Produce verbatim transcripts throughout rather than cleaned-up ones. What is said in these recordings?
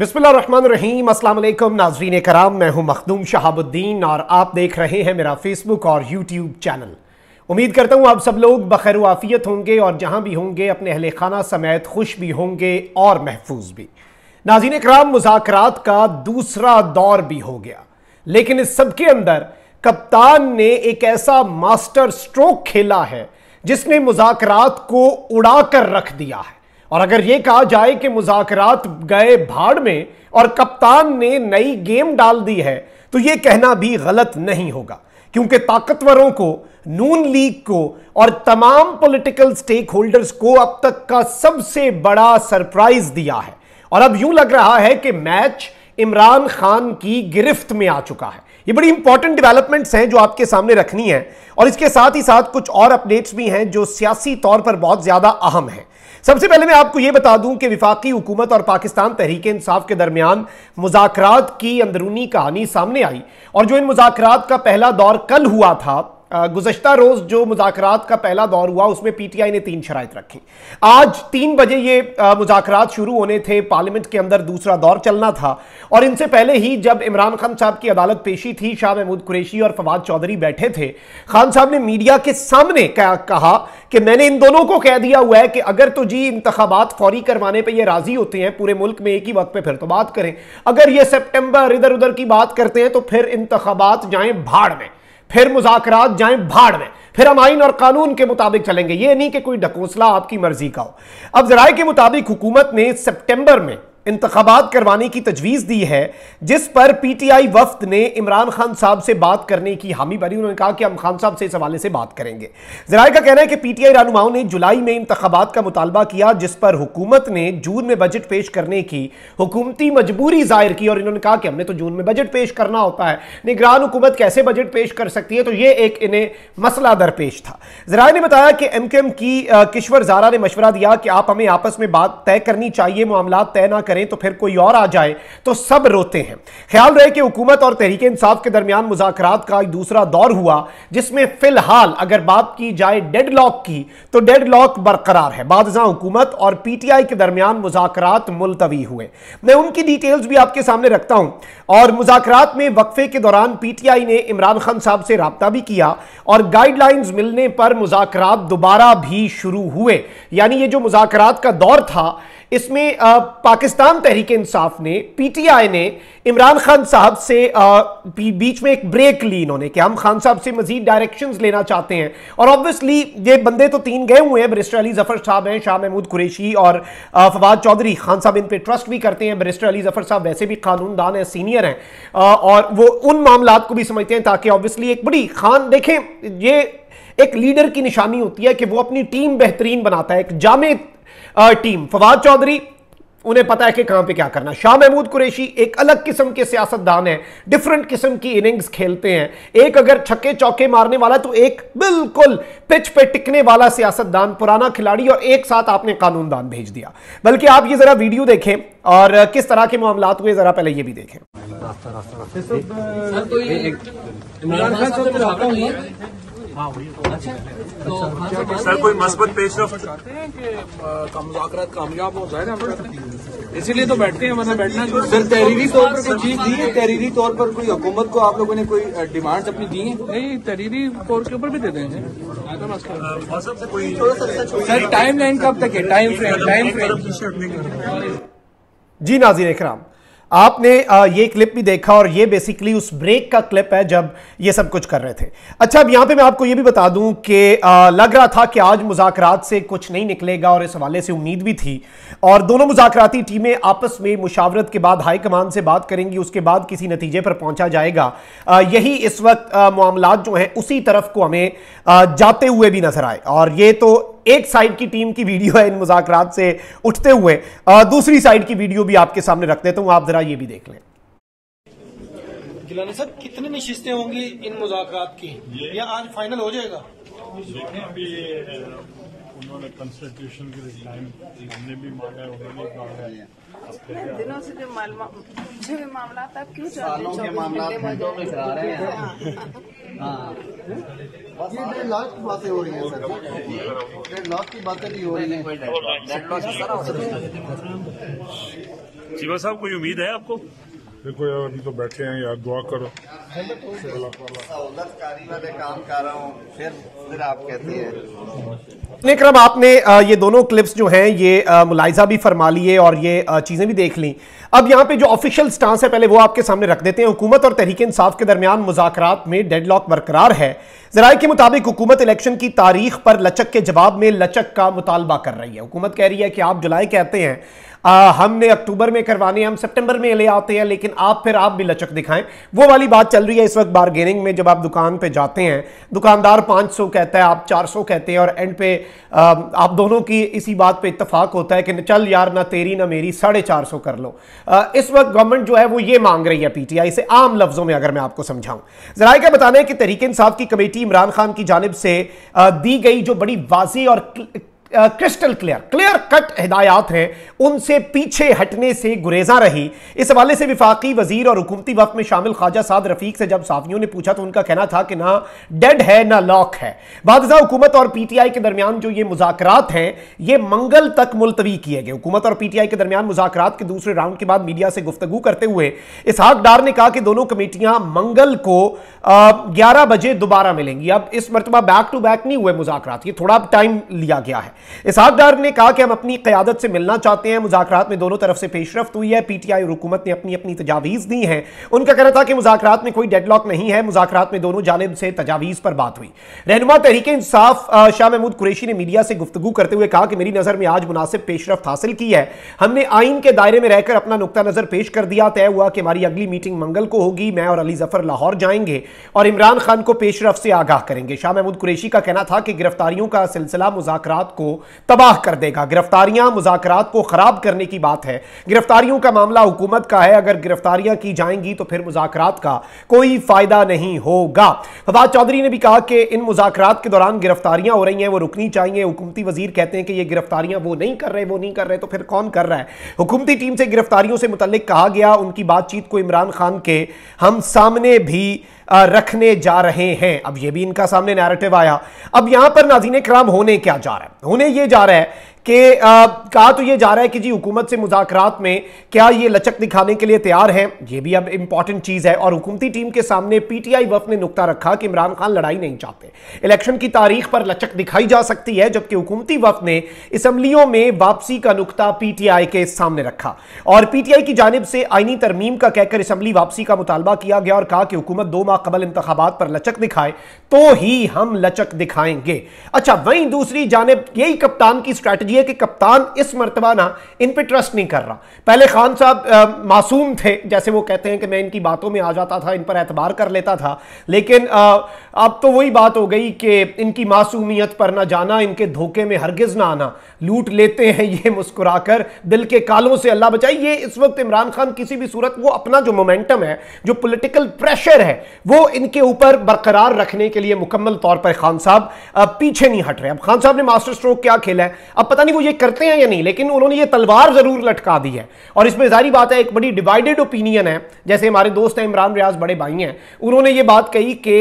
बिस्मिल्लाहिर्रहमानिर्रहीम अस्सलाम वालेकुम नाज़रीन कराम, मैं हूं मखदूम शहाबुद्दीन और आप देख रहे हैं मेरा फेसबुक और यूट्यूब चैनल। उम्मीद करता हूं आप सब लोग बखैर आफियत होंगे और जहां भी होंगे अपने अहले खाना समेत खुश भी होंगे और महफूज भी। नाज़रीन कराम, मुज़ाकरात का दूसरा दौर भी हो गया, लेकिन इस सब के अंदर कप्तान ने एक ऐसा मास्टर स्ट्रोक खेला है जिसने मुज़ाकरात को उड़ा कर रख दिया है। और अगर ये कहा जाए कि मुज़ाकरात गए भाड़ में और कप्तान ने नई गेम डाल दी है तो ये कहना भी गलत नहीं होगा, क्योंकि ताकतवरों को, नून लीग को और तमाम पॉलिटिकल स्टेक होल्डर्स को अब तक का सबसे बड़ा सरप्राइज दिया है। और अब यूं लग रहा है कि मैच इमरान खान की गिरफ्त में आ चुका है। ये बड़ी इंपॉर्टेंट डेवलपमेंट्स हैं जो आपके सामने रखनी है, और इसके साथ ही साथ कुछ और अपडेट्स भी हैं जो सियासी तौर पर बहुत ज़्यादा अहम हैं। सबसे पहले मैं आपको ये बता दूं कि विफाकी हुकूमत और पाकिस्तान तहरीक इंसाफ के दरमियान मुज़ाकरात की अंदरूनी कहानी सामने आई, और जो इन मुज़ाकरात का पहला दौर कल हुआ था, गुज़श्ता रोज़ जो मुज़ाकरात का पहला दौर हुआ उसमें पीटीआई ने तीन शराइत रखी। आज तीन बजे ये मुज़ाकरात शुरू होने थे, पार्लियामेंट के अंदर दूसरा दौर चलना था, और इनसे पहले ही जब इमरान खान साहब की अदालत पेशी थी, शाह महमूद कुरैशी और फवाद चौधरी बैठे थे, खान साहब ने मीडिया के सामने कहा कि मैंने इन दोनों को कह दिया हुआ है कि अगर तो जी इंतखाबात फौरी करवाने पर यह राजी होते हैं पूरे मुल्क में एक ही वक्त पर, फिर तो बात करें, अगर ये सेप्टेम्बर इधर उधर की बात करते हैं तो फिर इंतखाबात जाएँ भाड़ में, फिर मुज़ाकरात जाएं भाड़ में, फिर हम आइन और कानून के मुताबिक चलेंगे, ये नहीं कि कोई ढकोसला आपकी मर्जी का हो। अब जराए के मुताबिक हुकूमत ने सितंबर में इंतखाबात करवाने की तजवीज़ दी है, जिस पर पीटीआई वफ्द ने इमरान खान साहब से बात करने की हामी भरी। उन्होंने कहा कि हम खान साहब से इस हवाले से बात करेंगे। जराए का कहना है कि पीटीआई रहनुमाओं ने जुलाई में इंतखाबात का मुतालबा किया, जिस पर हुकूमत ने जून में बजट पेश करने की हुकूमती मजबूरी जाहिर की, और इन्होंने कहा कि हमने तो जून में बजट पेश करना होता है, निगरान हुकूमत कैसे बजट पेश कर सकती है, तो ये एक इन्हें मसला दरपेश था। जराए ने बताया कि एम क्यू एम की किश्वर जारा ने मशवरा दिया कि आप हमें आपस में बात तय करनी चाहिए, मामला तय ना करें तो फिर कोई और आ जाए तो सब रोते हैं। ख्याल रहे कि हुकूमत और तहरीके इंसाफ के दरमियान मुज़ाकरात का एक दूसरा दौर हुआ, जिसमें फिलहाल अगर बात की जाए डेडलॉक की तो डेडलॉक बरकरार है। बादशाह हुकूमत और पीटीआई के दरमियान मुज़ाकरात मुलतवी हुए। मैं उनकी डिटेल्स भी आपके सामने रखता हूं। और मुज़ाकरात में वक्फे के दौरान पीटीआई ने इमरान खान साहब से रब्ता भी किया, और गाइडलाइंस मिलने पर मुज़ाकरात दोबारा भी शुरू हुए। यानी ये जो मुज़ाकरात का दौर था, इसमें पाकिस्तान तहरीक इंसाफ ने, पीटीआई ने इमरान खान साहब से बीच में एक ब्रेक ली इन्होंने कि हम खान साहब से मजीद डायरेक्शंस लेना चाहते हैं। और ऑब्वियसली ये बंदे तो तीन गए हुए हैं, बैरिस्टर अली ज़फर साहब हैं, शाह महमूद कुरैशी और फवाद चौधरी। खान साहब इन पर ट्रस्ट भी करते हैं, बैरिस्टर अली ज़फर साहब वैसे भी कानूनदान हैं, सीनियर हैं, और वो उन मामलों को भी समझते हैं, ताकि ऑब्वियसली एक बड़ी खान देखें, ये एक लीडर की निशानी होती है कि वो अपनी टीम बेहतरीन बनाता है, एक जामे टीम। फवाद चौधरी, उन्हें पता है कि कहां पे क्या करना। शाह महमूद कुरैशी एक अलग किस्म के सियासतदान हैं, डिफरेंट किस्म की इनिंग्स खेलते हैं, एक अगर छक्के चौके मारने वाला तो एक बिल्कुल पिच पे टिकने वाला सियासतदान, पुराना खिलाड़ी, और एक साथ आपने कानूनदान भेज दिया। बल्कि आप ये जरा वीडियो देखें और किस तरह के मामलात हुए, जरा पहले ये भी देखें। तो तो सर कोई मस्बत पेश चाहते हैं कि मुज़ाकरात कामयाब हो जाए ना, इसीलिए तो बैठते हैं, वरना बैठना तो सर तहरीरी तौर पर कोई चीज दी है, तहरीरी तौर पर कोई हुकूमत को आप लोगों ने कोई डिमांड्स अपनी दी है? नहीं, तहरीरी तौर के ऊपर भी दे देंगे। सर टाइम लाइन कब तक है, टाइम फ्रेम? टाइम फ्रेम जी नाज़रीन इकराम, आपने ये क्लिप भी देखा, और ये बेसिकली उस ब्रेक का क्लिप है जब ये सब कुछ कर रहे थे। अच्छा, अब यहाँ पे मैं आपको ये भी बता दूं कि लग रहा था कि आज मुज़ाकरात से कुछ नहीं निकलेगा, और इस हवाले से उम्मीद भी थी, और दोनों मुज़ाकराती टीमें आपस में मुशावरत के बाद हाई कमान से बात करेंगी, उसके बाद किसी नतीजे पर पहुँचा जाएगा। यही इस वक्त मामला जो हैं उसी तरफ को हमें जाते हुए भी नजर आए, और ये तो एक साइड की टीम की वीडियो है इन मुज़ाकरात से उठते हुए। दूसरी साइड की वीडियो भी आपके सामने रख देता हूं, आप जरा ये भी देख लें। गिलानी सर, कितनी नशिस्तें होंगी इन मुज़ाकरात की, या आज फाइनल हो जाएगा? अभी उन्होंने कॉन्स्टिट्यूशन के टाइम हमने भी मांगा, उन्होंने भी मांगा है, दिनों से जो मामला आप क्यों चाहते हैं? बस ये डेढ़ लाख की बातें हो रही हैं सर, डेढ़ लाख की बातें भी हो रही हैं। सिवा साहब कोई उम्मीद है आपको? देखो यार अभी तो बैठे हैं यार, दुआ करो। सहूलतकारी में काम कर रहा हूँ, फिर फिर आप कहते हैं। अपने क्रम आपने ये दोनों क्लिप्स जो हैं ये मुलायजा भी फरमा लिए और ये चीज़ें भी देख लीं। अब यहाँ पे जो ऑफिशियल स्टांस है पहले वो आपके सामने रख देते हैं। हुकूमत और तहरीक इंसाफ के दरमियान मुज़ाकरात में डेडलॉक बरकरार है। ज़राए के मुताबिक हुकूमत इलेक्शन की तारीख पर लचक के जवाब में लचक का मुतालबा कर रही है। हुकूमत कह रही है कि आप जुलाई कहते हैं, आ, हमने अक्टूबर में करवाने, हम सितंबर में ले आते हैं, लेकिन आप फिर आप भी लचक दिखाएं। वो वाली बात चल रही है इस वक्त बारगेनिंग में। जब आप दुकान पे जाते हैं, दुकानदार पाँच सौ कहता है, आप चार सौ कहते हैं, और एंड पे आ, आप दोनों की इसी बात पे इत्तफाक होता है कि चल यार ना तेरी ना मेरी, साढ़े चार सौ कर लो। आ, इस वक्त गवर्नमेंट जो है वो ये मांग रही है पीटीआई से, आम लफ्जों में अगर मैं आपको समझाऊँ। जराए का बताना है कि तहरीक इंसाफ की कमेटी इमरान खान की जानिब से दी गई जो बड़ी वाजी और क्रिस्टल क्लियर क्लियर कट हिदायत हैं, उनसे पीछे हटने से गुरेजा रही। इस हवाले से विफाकी वजीर और हुकूमती वफ़द में शामिल ख्वाजा साद रफीक से जब साफियों ने पूछा तो उनका कहना था कि ना डेड है ना लॉक है। बादशाह हुकूमत और पीटीआई के दरमियान जो ये मुज़ाकरात हैं ये मंगल तक मुलतवी किए गए। हुकूमत और पीटीआई के दरमियान मुज़ाकरात के दूसरे राउंड के बाद मीडिया से गुफ्तगू करते हुए इसहाक डार ने कहा कि दोनों कमेटियां मंगल को ग्यारह बजे दोबारा मिलेंगी। अब इस मरतबा बैक टू बैक नहीं हुए मुज़ाकरात, ये थोड़ा टाइम लिया गया है। इसहाक डार ने कहा कि हम अपनी क़यादत से मिलना चाहते हैं। मुज़ाकरात में दोनों तरफ से पेशरफ्त हुई है, पीटीआई और हुकूमत ने अपनी अपनी तजावीज़ दी हैं। उनका कहना था कि मुज़ाकरात में कोई डेडलॉक नहीं है, मुज़ाकरात में दोनों जानिब से तजावीज़ पर बात हुई। रहनुमा तहरीक इंसाफ शाह महमूद कुरैशी ने मीडिया से गुफ्तगू करते हुए कहा कि मेरी नज़र में आज मुनासिब पेशरफ्त हासिल की है। हमने आइन के दायरे में रहकर अपना नुक्ता नज़र पेश कर दिया। तय हुआ कि हमारी अगली मीटिंग मंगल को होगी। मैं और अली जफर लाहौर जाएंगे और इमरान खान को पेशरफ्त से आगाह करेंगे। शाह महमूद कुरैशी का कहना था कि गिरफ्तारियों का सिलसिला मुज़ाकरात को तबाह कर देगा, गिरफ्तारियां मुज़ाकरात को खराब करने की बात है। गिरफ्तारियों का मामला हुकूमत का है, अगर गिरफ्तारियां की जाएंगी तो फिर मुज़ाकरात का कोई फायदा नहीं होगा। फवाद चौधरी ने भी कहा कि इन मुज़ाकरात के दौरान गिरफ्तारियां हो रही हैं, वो रुकनी चाहिए। हुकूमती वजीर कहते हैं कि ये गिरफ्तारियां वो नहीं कर रहे वो नहीं कर रहे तो फिर कौन कर रहा है? हुकूमती टीम से गिरफ्तारियों से मुतल्लिक कहा गया, उनकी बातचीत को इमरान खान के हम सामने भी रखने जा रहे हैं। अब यह भी इनका सामने नैरेटिव आया। अब यहां पर नाज़रीन किराम होने क्या जा रहा है? होने ये जा रहा है कि कहा तो ये जा रहा है कि जी हुकूमत से मुज़ाकरात में क्या ये लचक दिखाने के लिए तैयार हैं, ये भी अब इंपॉर्टेंट चीज़ है। और हुकूमती टीम के सामने पीटीआई वफ़ ने नुक्ता रखा कि इमरान खान लड़ाई नहीं चाहते, इलेक्शन की तारीख पर लचक दिखाई जा सकती है, जबकि हुकूमती वफ़ ने असम्बलियों में वापसी का नुक्ता पीटीआई के सामने रखा और पीटीआई की जानिब से आइनी तरमीम का कहकर असम्बली वापसी का मुतालबा किया गया और कहा कि हुकूमत दो माह कबल इंतखाबात पर लचक दिखाए तो ही हम लचक दिखाएंगे। अच्छा, वहीं दूसरी जानिब यही कप्तान की स्ट्रैटेजी कि कप्तान इस मर्तबा ना इन पे ट्रस्ट नहीं कर रहा। पहले खान साहब मासूम थे, जैसे वो कहते हैं कि मैं इनकी बातों में आ जाता था, इन पर एतबार कर लेता था, लेकिन आ, अब तो वही बात हो गई कि इनकी मासूमियत पर ना जाना, इनके धोखे में हरगिज ना आना। लूट लेते हैं ये मुस्कुराकर, दिल के कालों से अल्लाह बचाए। ये इस वक्त इमरान खान किसी भी सूरत वो अपना जो मोमेंटम है, जो पोलिटिकल प्रेशर है, वो इनके ऊपर बरकरार रखने के लिए मुकम्मल तौर पर खान साहब पीछे नहीं हट रहे। अब खान साहब ने मास्टर स्ट्रोक क्या खेला है, अब पता नहीं वो ये करते हैं या नहीं, लेकिन उन्होंने ये तलवार जरूर लटका दी है। और इसमें जाहिर बात है एक बड़ी डिवाइडेड ओपिनियन है। जैसे हमारे दोस्त हैं इमरान रियाज, बड़े भाई हैं, उन्होंने ये बात कही कि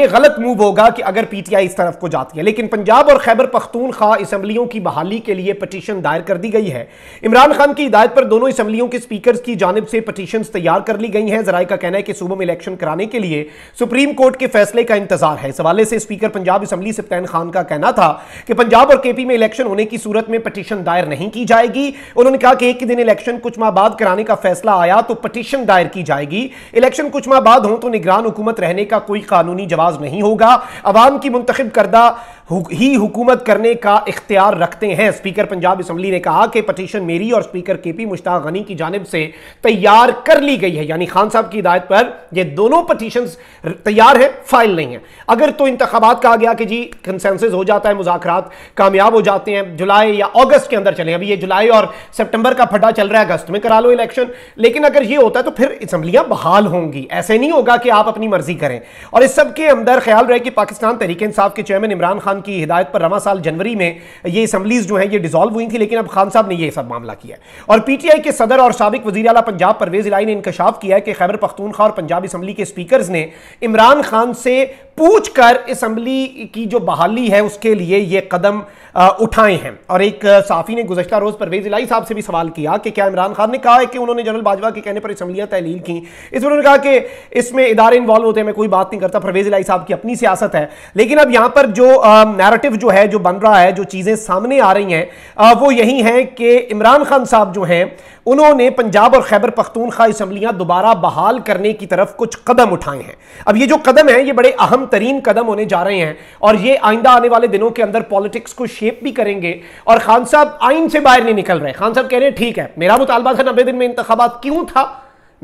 ये गलत मूव होगा कि अगर पीटीआई इस तरफ को जाती है। लेकिन पंजाब और खैबर पख्तूनख्वा असम्बलियों की बहाली के लिए पटिशन दायर कर दी गई है। इमरान खान की हिदायत पर दोनों असम्बलियों के स्पीकर की जानिब से पटिशन तैयार कर ली गई हैं। जराए का कहना है कि सूबों में इलेक्शन कराने के लिए सुप्रीम कोर्ट के फैसले का इंतजार है। इस हवाले से स्पीकर पंजाब असम्बली सप्तान खान का कहना था कि पंजाब और केपी में इलेक्शन होने की सूरत में पटिशन दायर नहीं की जाएगी। उन्होंने कहा कि एक ही दिन इलेक्शन कुछ माह बाद कराने का फैसला आया तो पटिशन दायर की जाएगी। इलेक्शन कुछ माह बाद हो तो निगरान हुकूमत रहने का कोई कानूनी जवाब नहीं होगा। अवाम की मुंतखब करदा ही हुकूमत करने का इख्तियार रखते हैं। स्पीकर पंजाब असम्बली ने कहा कि पटिशन मेरी और स्पीकर केपी मुश्ताक गनी की जानिब से तैयार कर ली गई है, यानी खान साहब की हिदायत पर यह दोनों पटिशन तैयार है, फाइल नहीं है। अगर तो इंतखाबात कहा गया कि जी कंसेंसस हो जाता है, मुज़ाकरात कामयाब हो जाते हैं, जुलाई या अगस्त के अंदर चले। अभी ये जुलाई और सितंबर का फटा चल रहा है, अगस्त में करा लो इलेक्शन। लेकिन अगर ये होता है तो फिर असम्बलियां बहाल होंगी, ऐसे नहीं होगा कि आप अपनी मर्जी करें। और इस सब के अंदर ख्याल रहे कि पाकिस्तान तहरीक इंसाफ के चेयरमैन इमरान खान की हिदायत पर रवा साल जनवरी में ये असम्बलीज जो है ये डिसॉल्व हुई थी, लेकिन अब खान साहब ने यह सब मामला किया। और पीटीआई के सदर और साबिक वज़ीर आला पंजाब परवेज इलाही ने इंकशाफ किया है कि खैबर पख्तूनख्वा और पंजाब असम्बली के स्पीकर्स ने इमरान खान से पूछ कर असम्बली की जो बहाली है उसके लिए ये कदम उठाए हैं। और एक साफी ने गुज़श्ता रोज़ परवेज़ इलाही साहब से भी सवाल किया कि क्या इमरान खान ने कहा है कि उन्होंने जनरल बाजवा के कहने पर असम्बलियाँ तहलील की। इसमें उन्होंने कहा कि इसमें इदारे इन्वॉल्व होते हैं, मैं कोई बात नहीं करता, परवेज़ इलाही साहब की अपनी सियासत है। लेकिन अब यहाँ पर जो नैरेटिव जो है, जो बन रहा है, जो चीज़ें सामने आ रही हैं वो यही हैं कि इमरान खान साहब जो हैं उन्होंने पंजाब और खैबर पख्तूनख्वा असम्बलियाँ दोबारा बहाल करने की तरफ कुछ कदम उठाए हैं। अब ये जो कदम हैं ये बड़े अहम तरीन कदम होने जा रहे हैं और ये आइंदा आने वाले दिनों के अंदर पॉलिटिक्स को शेप भी करेंगे। और खान साहब आइन से बाहर नहीं निकल रहे। खान साहब कह रहे हैं ठीक है, मेरा मुतालबा था नब्बे दिन में इंतखाबात, क्यों था,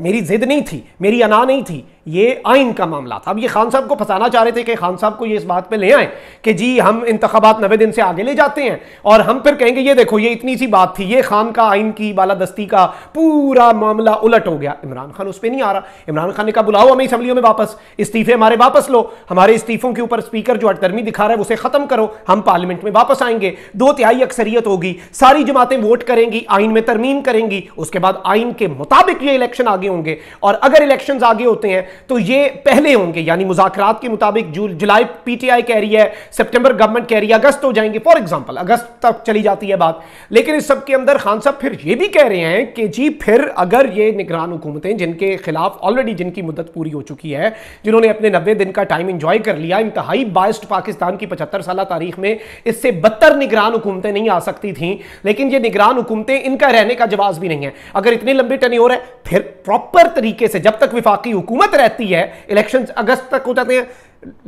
मेरी जिद नहीं थी, मेरी अना नहीं थी, ये आइन का मामला था। अब ये खान साहब को फंसाना चाह रहे थे कि खान साहब को ये इस बात पे ले आए कि जी हम इंतखाबात नब्बे दिन से आगे ले जाते हैं और हम फिर कहेंगे ये देखो ये इतनी सी बात थी, ये खान का आइन की बालादस्ती का पूरा मामला उलट हो गया। इमरान खान उस पर नहीं आ रहा। इमरान खान ने कहा बुलाओ हमें असम्बलियों में वापस, इस्तीफे हमारे वापस लो, हमारे इस्तीफों के ऊपर स्पीकर जो अटकर्मी दिखा रहा है उसे खत्म करो, हम पार्लियामेंट में वापस आएंगे, दो तिहाई अक्सरियत होगी, सारी जमातें वोट करेंगी, आइन में तरमीम करेंगी, उसके बाद आइन के मुताबिक ये इलेक्शन आगे होंगे। और अगर इलेक्शंस आगे होते हैं तो ये पहले होंगे, यानी मुज़ाकरात के मुताबिक जुलाई पीटीआई कह रही है, सितंबर गवर्नमेंट कह रही है अगस्त हो जाएंगे, फॉर एग्जांपल अगस्त तक चली जाती है बात। लेकिन इस सब के अंदर खान साहब फिर ये भी कह रहे हैं कि जी फिर अगर ये निगरान हुकूमतें जिनके खिलाफ ऑलरेडी जिनकी मुद्दत पूरी हो चुकी है, जिन्होंने अपने नब्बे दिन का टाइम इंजॉय कर लिया, इंतहाई बाइस्ड पाकिस्तान की पचहत्तर साल तारीख में इससे बदतर निगरान हुकूमतें नहीं आ सकती थी, लेकिन ये निगरान हुकूमतें इनका रहने का जवाब भी नहीं है। अगर इतने लंबे टर्नओवर है फिर प्रॉपर तरीके से जब तक विफाकी हुकूमत रहती है, इलेक्शंस अगस्त तक हो जाते हैं,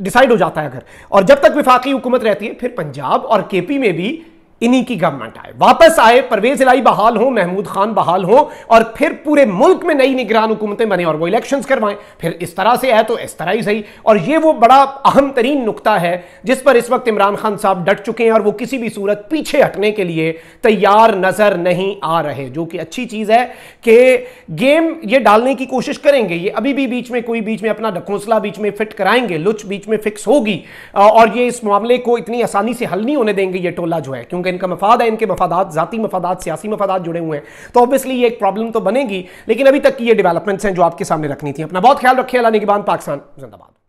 डिसाइड हो जाता है अगर, और जब तक विफाकी हुकूमत रहती है फिर पंजाब और केपी में भी इन्हीं की गवर्नमेंट आए, वापस आए, परवेज इलाही बहाल हो, महमूद खान बहाल हो, और फिर पूरे मुल्क में नई निगरान हुकूमतें बने और वो इलेक्शंस करवाएं। फिर इस तरह से है तो इस तरह ही सही। और ये वो बड़ा अहम तरीन नुकता है जिस पर इस वक्त इमरान खान साहब डट चुके हैं और वो किसी भी सूरत पीछे हटने के लिए तैयार नजर नहीं आ रहे, जो कि अच्छी चीज है कि गेम ये डालने की कोशिश करेंगे। ये अभी भी बीच में कोई बीच में अपना ढकोसला बीच में फिट कराएंगे, लुच बीच में फिक्स होगी और ये इस मामले को इतनी आसानी से हल नहीं होने देंगे ये टोला जो है, क्योंकि इनका मफाद है, इनके मफादात, जाती मफादात, सियासी मफादात जुड़े हुए हैं, तो ऑब्वियसली ये एक प्रॉब्लम तो बनेगी। लेकिन अभी तक ये डेवलपमेंट्स हैं जो आपके सामने रखनी थी। अपना बहुत ख्याल रखिए। अल्लाह निगहबान। पाकिस्तान जिंदाबाद।